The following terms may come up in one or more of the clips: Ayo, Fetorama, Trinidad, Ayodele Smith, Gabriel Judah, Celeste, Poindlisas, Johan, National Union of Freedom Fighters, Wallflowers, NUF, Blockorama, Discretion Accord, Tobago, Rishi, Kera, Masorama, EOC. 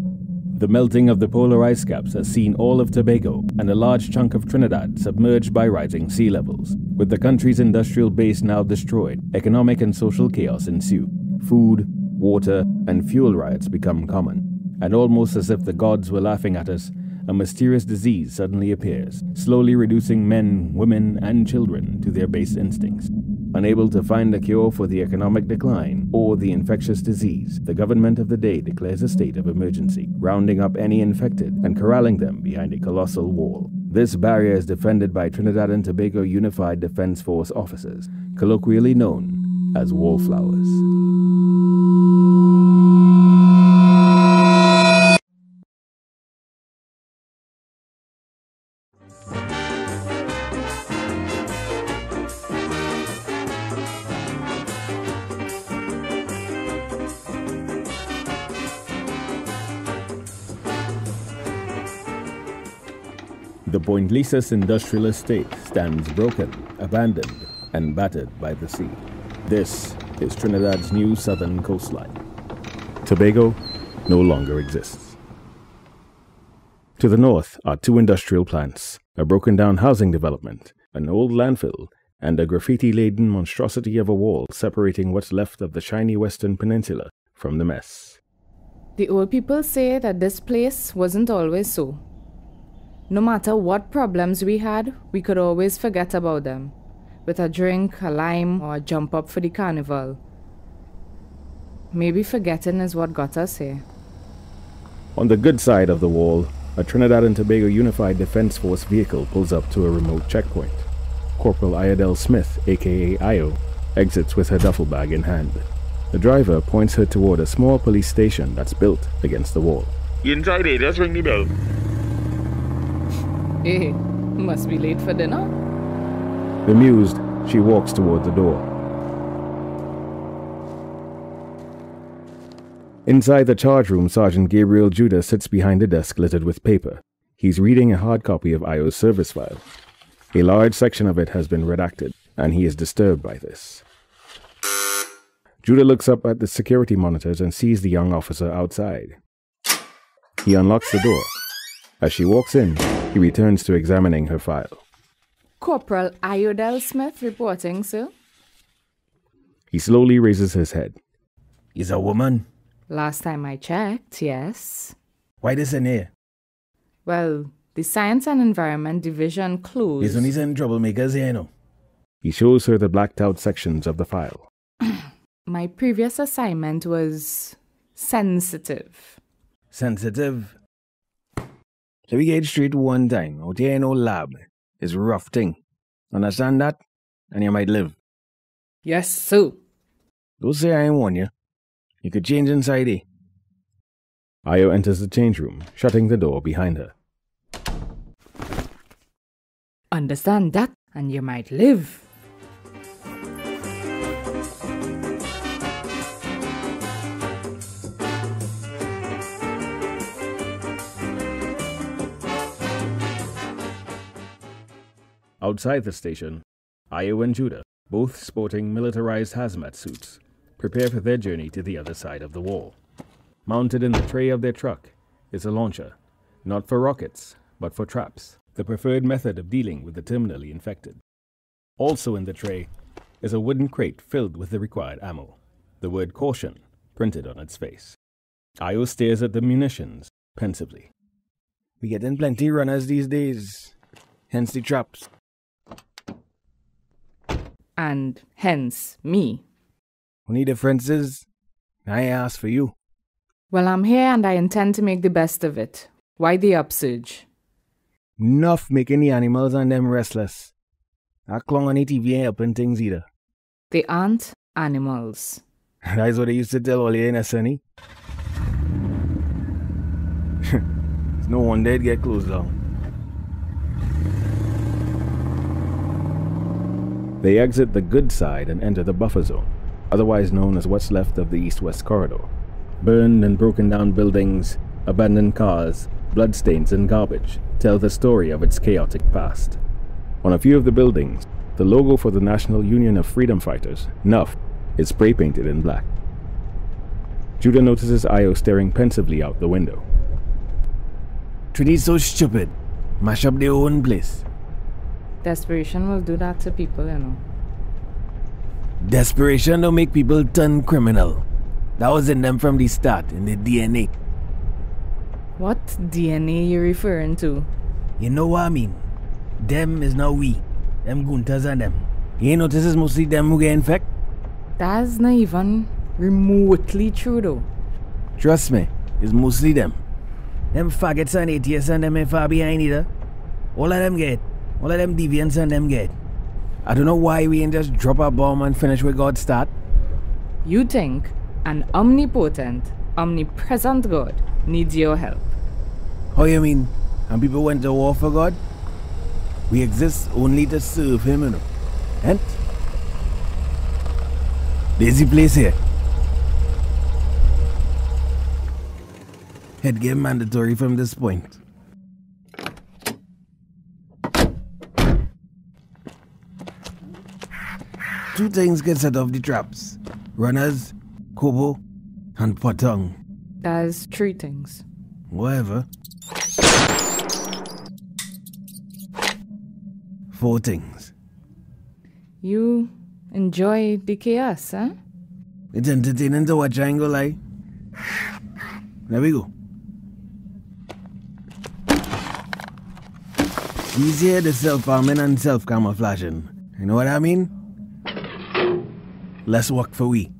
The melting of the polar ice caps has seen all of Tobago and a large chunk of Trinidad submerged by rising sea levels. With the country's industrial base now destroyed, economic and social chaos ensue. Food, water, and fuel riots become common. And almost as if the gods were laughing at us, a mysterious disease suddenly appears, slowly reducing men, women, and children to their base instincts. Unable to find a cure for the economic decline or the infectious disease, the government of the day declares a state of emergency, rounding up any infected and corralling them behind a colossal wall. This barrier is defended by Trinidad and Tobago Unified Defense Force officers, colloquially known as Wallflowers. The Poindlisas industrial estate stands broken, abandoned, and battered by the sea. This is Trinidad's new southern coastline. Tobago no longer exists. To the north are two industrial plants, a broken-down housing development, an old landfill, and a graffiti-laden monstrosity of a wall separating what's left of the shiny western peninsula from the mess. The old people say that this place wasn't always so. No matter what problems we had, we could always forget about them, with a drink, a lime, or a jump up for the carnival. Maybe forgetting is what got us here. On the good side of the wall, a Trinidad and Tobago Unified Defense Force vehicle pulls up to a remote checkpoint. Corporal Ayodele Smith, aka Ayo, exits with her duffel bag in hand. The driver points her toward a small police station that's built against the wall. Inside there, just ring the bell. Hey, must be late for dinner. Bemused, she walks toward the door. Inside the charge room, Sergeant Gabriel Judah sits behind a desk littered with paper. He's reading a hard copy of Io's service file. A large section of it has been redacted, and he is disturbed by this. Judah looks up at the security monitors and sees the young officer outside. He unlocks the door. As she walks in, he returns to examining her file. Corporal Ayodele Smith reporting, sir. He slowly raises his head. Is a woman? Last time I checked, yes. Why this in here? Well, the Science and Environment Division closed. There's only some troublemakers here, you know. He shows her the blacked-out sections of the file. My previous assignment was sensitive. Sensitive? So we get straight one time, out here in no lab. It's a rough thing. Understand that? And you might live. Yes, sir. Don't say I ain't warn you. You could change inside, eh? Ayo enters the change room, shutting the door behind her. Understand that, and you might live. Outside the station, Ayo and Judah, both sporting militarized hazmat suits, prepare for their journey to the other side of the wall. Mounted in the tray of their truck is a launcher, not for rockets, but for traps, the preferred method of dealing with the terminally infected. Also in the tray is a wooden crate filled with the required ammo, the word caution printed on its face. Ayo stares at the munitions pensively. We getting plenty runners these days, hence the traps. And hence me. Only difference is, I asked for you. Well, I'm here and I intend to make the best of it. Why the upsurge? Enough making the animals and them restless. I clung on the TV ain't helping things either. They aren't animals. That's what they used to tell all in a sunny. It's no wonder they'd get closed down. They exit the good side and enter the buffer zone, otherwise known as what's left of the east-west corridor. Burned and broken down buildings, abandoned cars, bloodstains and garbage tell the story of its chaotic past. On a few of the buildings, the logo for the National Union of Freedom Fighters, NUF, is spray-painted in black. Judah notices Ayo staring pensively out the window. Trini's so stupid. Mash up their own place. Desperation will do that to people, you know. Desperation don't make people turn criminal. That was in them from the start, in the DNA. What DNA you referring to? You know what I mean. Them is not we. Them Gunters and them. You ain't notice it's mostly them who get infected? That's not even remotely true though. Trust me, it's mostly them. Them faggots and atheists and them ain't far behind either. All of them get it. All of them deviants and them get it. I don't know why we ain't just drop a bomb and finish where God start. You think an omnipotent, omnipresent God needs your help? How you mean? And people went to war for God? We exist only to serve Him, you know. And there's a place here. Head game mandatory from this point. Two things get set off the traps. Runners, Kobo, and Patong. That's three things. Whatever. Four things. You enjoy the chaos, huh? It's entertaining to watch, I ain't gonna lie. There we go. Easier to self-farming and self-camouflaging. You know what I mean? Less work for we.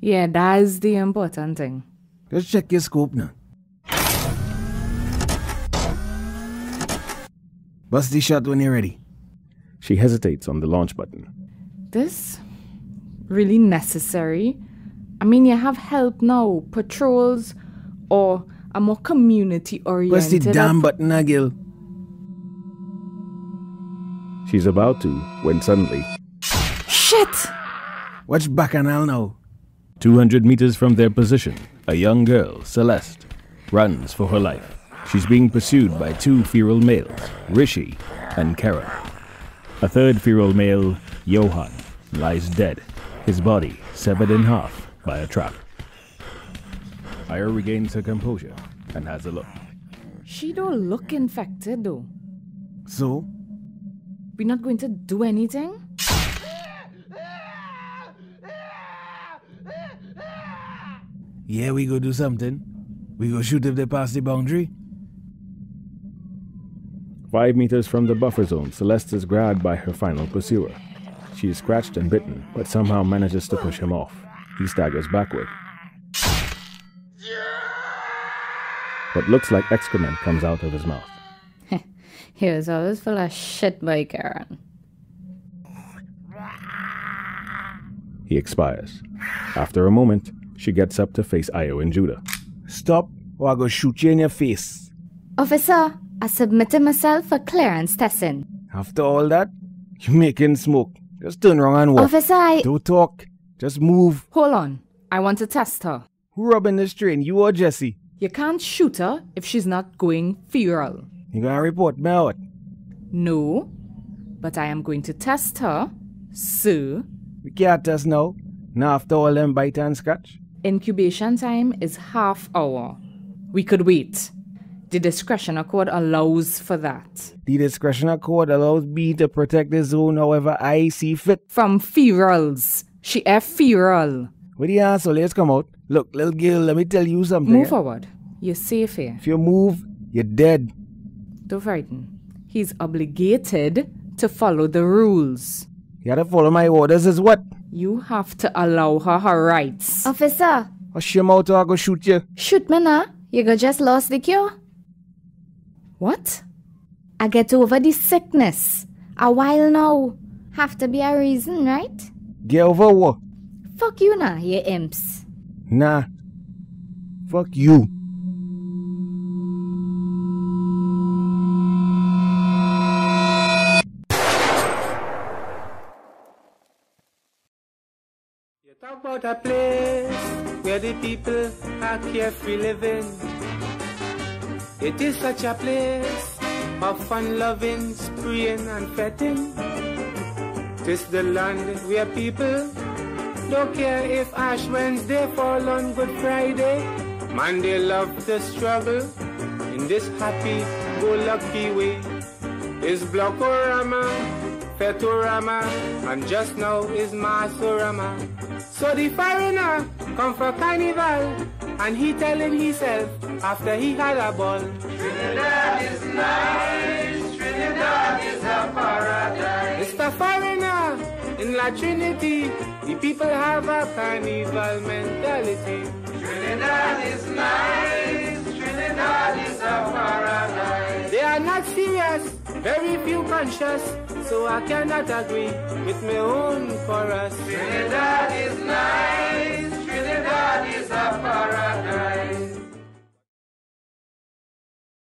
Yeah, that's the important thing. Just check your scope now. Bust the shot when you're ready. She hesitates on the launch button. This? Really necessary? I mean, you have help now. Patrols or a more community-oriented... Press the damn button, Agil. She's about to, when suddenly... Shit! Watch Bacchanal now. 200 meters from their position, a young girl, Celeste, runs for her life. She's being pursued by two feral males, Rishi and Kera. A third feral male, Johan, lies dead, his body severed in half by a trap. Aya regains her composure and has a look. She don't look infected though. So? We're not going to do anything? Yeah, we go do something. We go shoot if they pass the boundary. 5 meters from the buffer zone, Celeste is grabbed by her final pursuer. She is scratched and bitten, but somehow manages to push him off. He staggers backward. What looks like excrement comes out of his mouth. He was always full of shit by Karen. He expires. After a moment, she gets up to face Ayo and Judah. Stop, or I go shoot you in your face. Officer! I submitted myself for clearance testing. After all that, you're making smoke. Just turn around and walk. Officer, I... Don't talk. Just move. Hold on. I want to test her. Who robbing this train, you or Jesse? You can't shoot her if she's not going feral. You gonna report me out? No, but I am going to test her, sir. We can't test now. Now after all them bite and scratch. Incubation time is half hour. We could wait. The Discretion Accord allows for that. The Discretion Accord allows me to protect the zone however I see fit. From ferals. She a feral. With the assholes come out. Look, little girl, let me tell you something. Move forward. You're safe here. If you move, you're dead. Don't frighten. He's obligated to follow the rules. You gotta follow my orders is what? You have to allow her her rights. Officer. Hush your mouth or I'll go shoot you. Shoot me now. You go just lost the cure. What? I get over the sickness. A while now. Have to be a reason, right? Get over what? Fuck you nah, you imps. Nah. Fuck you. You talk about a place where the people are carefree living. It is such a place of fun-loving, spraying and fetting. 'Tis the land where people Don't care if Ash Wednesday fall on Good Friday. Man, they love the struggle in this happy-go-lucky way. It's Blockorama, Fetorama, and just now is Masorama. So the foreigner come for carnival, and he telling himself after he had a ball. Trinidad is nice, Trinidad is a paradise. It's the foreigner. In La Trinity, the people have a carnival mentality. Trinidad is nice, Trinidad is a paradise. They are not serious, very few conscious, so I cannot agree with my own chorus. Trinidad is nice, Trinidad is a paradise.